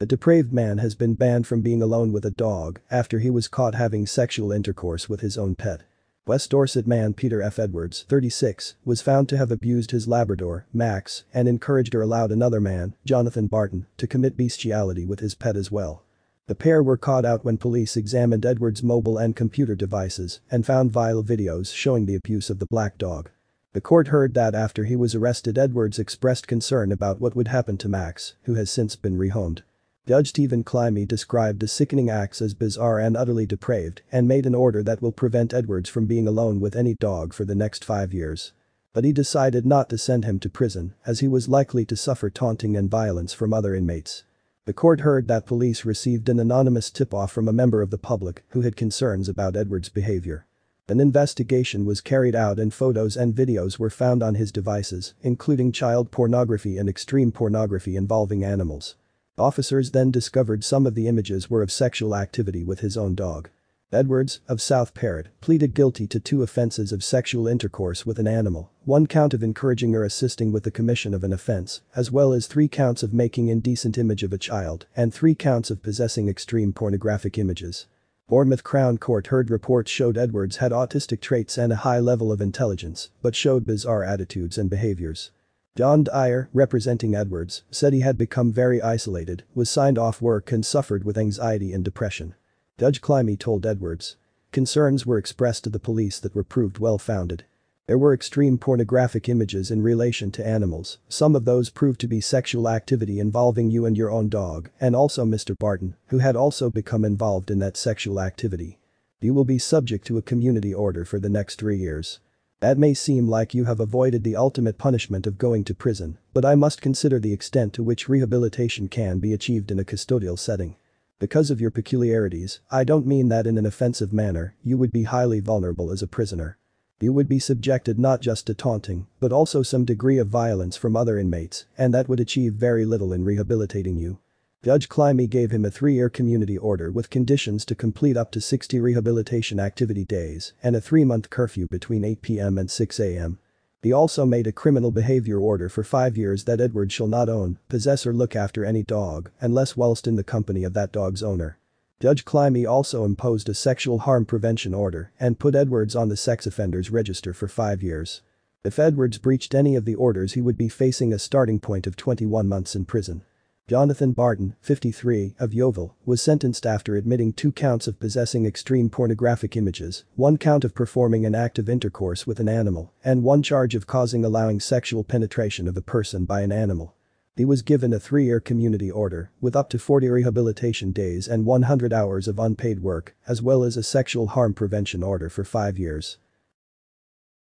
The depraved man has been banned from being alone with a dog after he was caught having sexual intercourse with his own pet. West Dorset man Peter F. Edwards, 36, was found to have abused his Labrador, Max, and encouraged or allowed another man, Jonathan Barton, to commit bestiality with his pet as well. The pair were caught out when police examined Edwards' mobile and computer devices and found vile videos showing the abuse of the black dog. The court heard that after he was arrested, Edwards expressed concern about what would happen to Max, who has since been rehomed. Judge Stephen Climie described the sickening acts as bizarre and utterly depraved and made an order that will prevent Edwards from being alone with any dog for the next 5 years. But he decided not to send him to prison, as he was likely to suffer taunting and violence from other inmates. The court heard that police received an anonymous tip-off from a member of the public who had concerns about Edwards' behavior. An investigation was carried out and photos and videos were found on his devices, including child pornography and extreme pornography involving animals. Officers then discovered some of the images were of sexual activity with his own dog. Edwards, of South Perrott, pleaded guilty to 2 offenses of sexual intercourse with an animal, 1 count of encouraging or assisting with the commission of an offense, as well as 3 counts of making indecent image of a child and 3 counts of possessing extreme pornographic images. Bournemouth Crown Court heard reports showed Edwards had autistic traits and a high level of intelligence, but showed bizarre attitudes and behaviors. John Dyer, representing Edwards, said he had become very isolated, was signed off work and suffered with anxiety and depression. Judge Climie told Edwards. Concerns were expressed to the police that were proved well-founded. There were extreme pornographic images in relation to animals, some of those proved to be sexual activity involving you and your own dog, and also Mr. Barton, who had also become involved in that sexual activity. You will be subject to a community order for the next 3 years. That may seem like you have avoided the ultimate punishment of going to prison, but I must consider the extent to which rehabilitation can be achieved in a custodial setting. Because of your peculiarities, I don't mean that in an offensive manner, you would be highly vulnerable as a prisoner. You would be subjected not just to taunting, but also some degree of violence from other inmates, and that would achieve very little in rehabilitating you. Judge Climie gave him a 3-year community order with conditions to complete up to 60 rehabilitation activity days and a 3-month curfew between 8 p.m. and 6 a.m. He also made a criminal behavior order for 5 years that Edwards shall not own, possess or look after any dog unless whilst in the company of that dog's owner. Judge Climie also imposed a sexual harm prevention order and put Edwards on the sex offenders register for 5 years. If Edwards breached any of the orders, he would be facing a starting point of 21 months in prison. Jonathan Barton, 53, of Yeovil, was sentenced after admitting 2 counts of possessing extreme pornographic images, 1 count of performing an act of intercourse with an animal, and 1 charge of causing allowing sexual penetration of a person by an animal. He was given a 3-year community order with up to 40 rehabilitation days and 100 hours of unpaid work, as well as a sexual harm prevention order for 5 years.